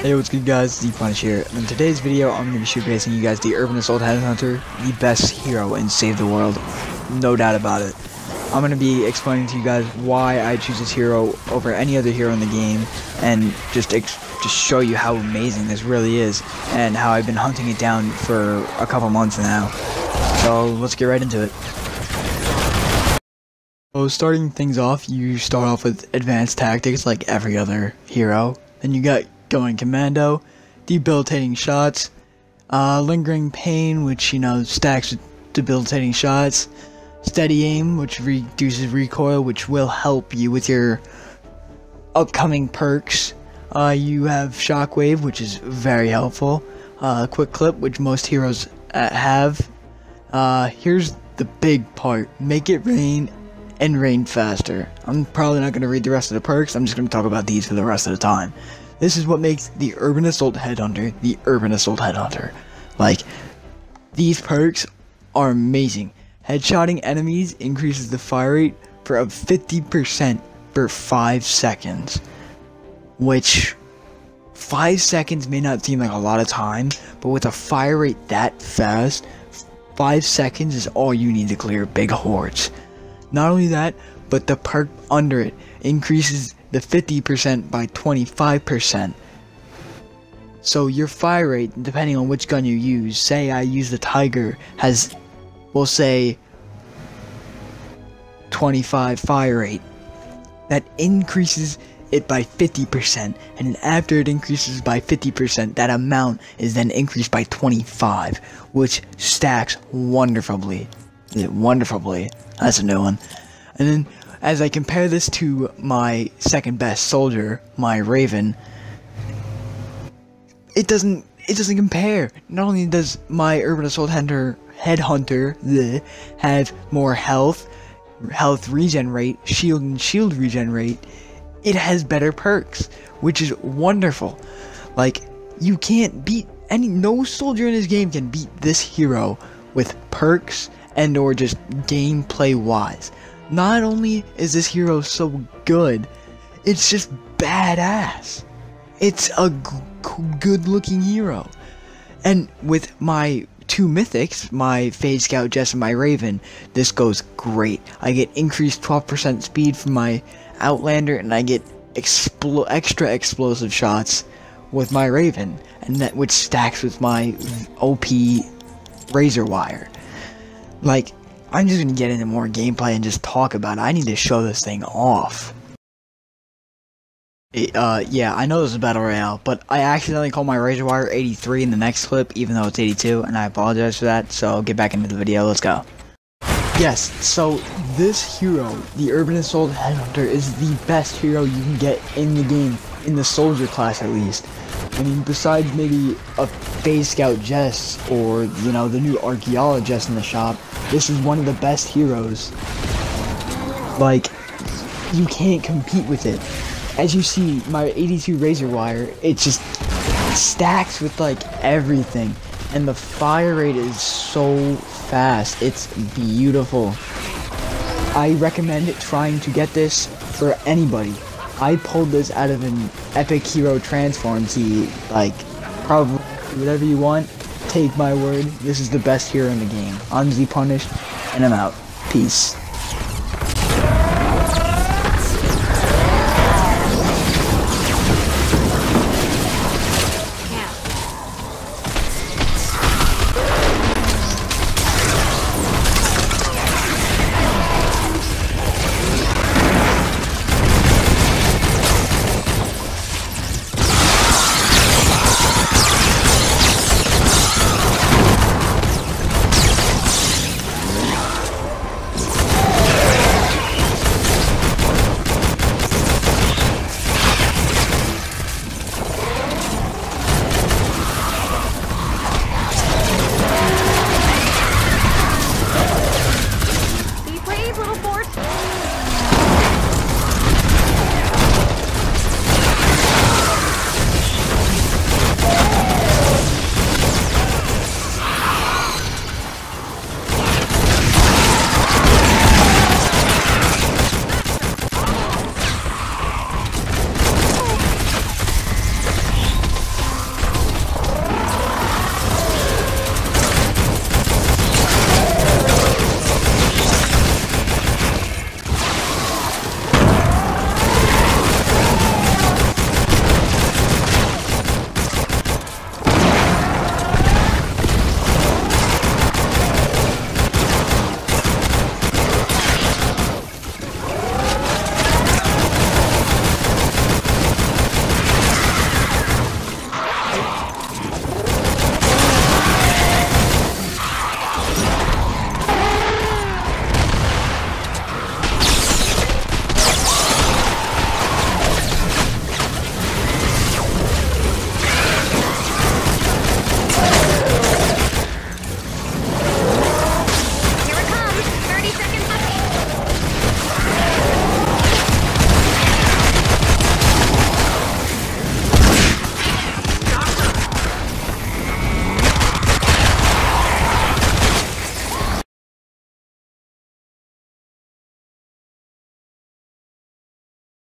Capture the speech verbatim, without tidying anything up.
Hey, what's good guys, zPunish here, and in today's video I'm going to be showcasing you guys the Urban Assault Headhunter, the best hero in Save the World, no doubt about it. I'm going to be explaining to you guys why I choose this hero over any other hero in the game, and just ex just show you how amazing this really is, and how I've been hunting it down for a couple months now. So let's get right into it. So starting things off, you start off with advanced tactics like every other hero, then you got going commando, debilitating shots, uh, lingering pain, which, you know, stacks with debilitating shots, steady aim, which reduces recoil, which will help you with your upcoming perks. Uh, you have shockwave, which is very helpful, uh, quick clip, which most heroes uh, have. Uh, here's the big part, make it rain and rain faster. I'm probably not going to read the rest of the perks, I'm just going to talk about these for the rest of the time. This is what makes the Urban Assault Headhunter the Urban Assault Headhunter. Like, these perks are amazing. Headshotting enemies increases the fire rate for up fifty percent for five seconds. Which, five seconds may not seem like a lot of time, but with a fire rate that fast, five seconds is all you need to clear big hordes. Not only that, but the perk under it increases the fifty percent by twenty-five percent. So your fire rate, depending on which gun you use, say I use the Tiger, has, we'll say, twenty-five fire rate. That increases it by fifty percent, and after it increases by fifty percent, that amount is then increased by twenty-five, which stacks wonderfully. Yeah, wonderfully. That's a new one. And then, as I compare this to my second best soldier, my Raven, it doesn't it doesn't compare. Not only does my Urban Assault Hunter Headhunter bleh, have more health, health regen rate, shield and shield regen rate, it has better perks, which is wonderful. Like, you can't beat any no soldier in this game can beat this hero with perks and or just gameplay wise. Not only is this hero so good, it's just badass. It's a good looking hero. And with my two mythics, my Phase Scout Jess and my Raven, this goes great. I get increased twelve percent speed from my Outlander, and I get expl extra explosive shots with my Raven, and that which stacks with my O P Razor Wire. Like, I'm just gonna get into more gameplay and just talk about it. I need to show this thing off. It, uh, yeah, I know this is Battle Royale, but I accidentally called my Razor Wire eighty-three in the next clip, even though it's eighty-two, and I apologize for that, so get back into the video, let's go. Yes, so this hero, the Urban Assault Headhunter, is the best hero you can get in the game, in the soldier class at least. I mean, besides maybe a Phase Scout Jess, or, you know, the new Archaeologist in the shop, this is one of the best heroes. Like, you can't compete with it. As you see, my eighty-two Razor Wire, it just stacks with, like, everything. And the fire rate is so fast. It's beautiful. I recommend trying to get this for anybody. I pulled this out of an Epic Hero Transform key, like, probably whatever you want. Take my word, this is the best hero in the game. I'm zPunished, and I'm out. Peace.